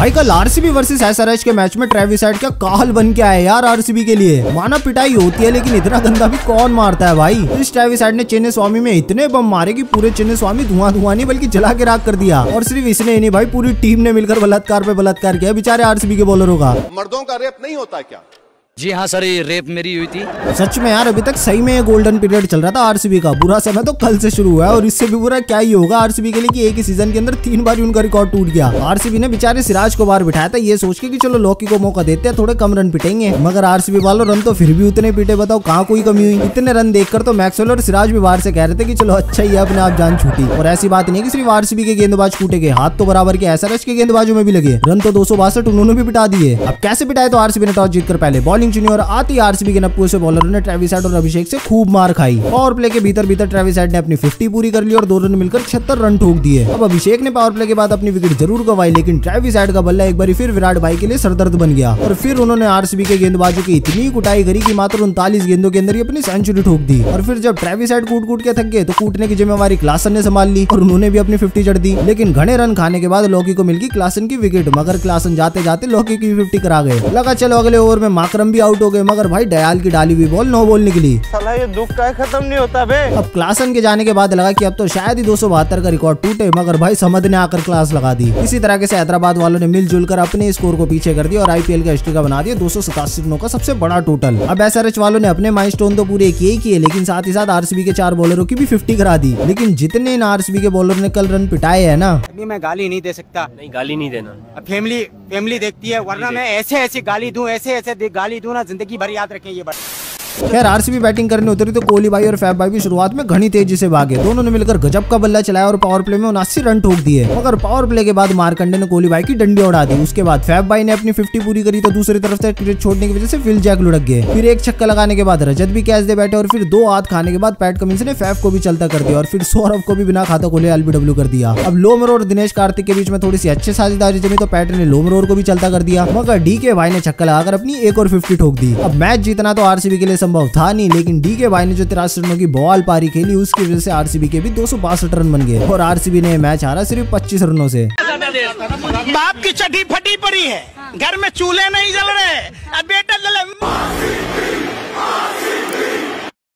भाई कल RCB versus SRH के मैच में ट्रेविस हेड क्या काल बन के आया यार आरसीबी के लिए। माना पिटाई होती है लेकिन इतना गंदा भी कौन मारता है भाई। इस ट्रेविस हेड ने चिन्नास्वामी में इतने बम मारे कि पूरे चिन्नास्वामी धुआं नहीं बल्कि जला के राख कर दिया। और सिर्फ इसने ही नहीं भाई पूरी टीम ने मिलकर बलात्कार पे बलात्कार किया बेचारे आरसीबी के बॉलरों का। मर्दों का रेप नहीं होता क्या? जी हाँ सर, ये रेप मेरी हुई थी। सच में यार अभी तक सही में ये गोल्डन पीरियड चल रहा था आरसीबी का। बुरा समय तो कल से शुरू हुआ है और इससे भी बुरा क्या ही होगा आरसीबी के लिए कि एक ही सीजन के अंदर 3 बार उनका रिकॉर्ड टूट गया। आरसीबी ने बेचारे सिराज को बाहर बिठाया था ये सोच के कि चलो लॉकी को मौका देते हैं, थोड़े कम रन पिटेंगे, मगर आरसीबी वालों रन तो फिर भी उतने पीटे, बताओ कहाँ कोई कमी हुई। इतने रन देखकर तो मैक्सवेल और सिराज भी बाहर से कह रहे थे कि चलो अच्छा ही अपने आप जान छूटी। और ऐसी बात नहीं कि सिर्फ आरसीबी के गेंदबाज टूटे गए, हाथ तो बराबर के एसआरएच के गेंदबाजों में भी लगे। रन तो 262 उन्होंने भी पिटा दिए। अब कैसे पिटाए तो आरसीबी ने टॉस जीतकर पहले बॉलिंग और आती आरसीबी के नप्पू से बॉलरों ने ट्रेविस हेड और अभिषेक से खूब मार खाई। पावर प्ले के भीतर भीतर ट्रेविस हेड ने अपनी 50 पूरी कर ली और 2 रन मिलकर 76 रन ठोक दिए। अब अभिषेक ने पावर प्ले के बाद अपनी विकेट जरूर गंवाई लेकिन ट्रेविस हेड का बल्ला एक बार फिर विराट भाई के लिए सरदर्द बन गया। और फिर उन्होंने आरसीबी के गेंदबाजों की इतनी कुटाई करी कि मात्र 39 गेंदों के अंदर ही अपनी सेंचुरी ठोक दी। और फिर जब ट्रेविस हेड कूट कूट के थक गए तो कूटने की जिम्मेवारी क्लासन ने संभाल ली और उन्होंने भी अपनी 50 जड़ दी। लेकिन घने रन खाने के बाद लॉकी को मिल गई क्लासन की विकेट, मगर क्लासन जाते जाते लॉकी की 50 करा गए। लगा चलो अगले ओवर में मार्करम आउट हो गए, मगर भाई दयाल की डाली हुई बॉल नो बॉल निकली। साला ये दुख का खत्म नहीं होता बे। अब क्लासन के जाने के बाद लगा कि अब तो शायद ही 272 का रिकॉर्ड टूटे, मगर भाई समद ने आकर क्लास लगा दी। इसी तरह से हैदराबाद वालों ने मिलजुल कर अपने स्कोर को पीछे कर दिया और आईपीएल का हिस्ट्री का बना दिया 287 रनों का सबसे बड़ा टोटल। अब एसआरएच वालों ने अपने माइलस्टोन तो पूरे किए ही किए लेकिन साथ ही साथ आरसीबी के 4 बॉलरों की भी 50 करा दी। लेकिन जितने इन आरसीबी के बॉलर ने कल रन पिटाए है ना, मैं गाली नहीं दे सकता। नहीं गाली नहीं देना, फैमिली देखती है, वरना मैं ऐसे गाली दूं, ऐसे गाली दूं ना जिंदगी भर याद रखें ये बात। खैर आरसीबी बैटिंग करने उतरी तो कोहली भाई और फैफ भाई भी शुरुआत में घनी तेजी से भागे। दोनों ने मिलकर गजब का बल्ला चलाया और पावर प्ले में 79 रन ठोक दिए। मगर पावर प्ले के बाद मार्कंडे ने कोहली भाई की डंडी उड़ा दी। उसके बाद फैफ भाई ने अपनी 50 पूरी करी तो दूसरी तरफ से क्रिकेट छोड़ने की वजह से विल जैक लुढ़क गए। फिर एक छक्का लगाने के बाद रजत भी कैच दे बैठे और फिर 2 हाथ खाने के बाद पैट कमिंस ने फैफ को भी चलता कर दिया और फिर सौरभ को भी बिना खाता खोले एलबीडब्ल्यू कर दिया। अब लोमरोर और दिनेश कार्तिक के बीच में थोड़ी सी अच्छी साझेदारी जमी तो पैट ने लोमरोर को भी चलता कर दिया, मगर डीके भाई ने छक्का लगाकर अपनी एक और 50 ठोक दी। अब मैच जीतना तो आरसीबी के लिए संभव था नहीं, लेकिन डीके भाई ने जो 83 रनों की बॉल पारी खेली उसकी वजह से आरसीबी के भी 262 रन बन गए और आरसीबी ने मैच हारा सिर्फ 25 रनों से। बाप की चड्डी फटी पड़ी है, घर में चूल्हे नहीं जल रहे।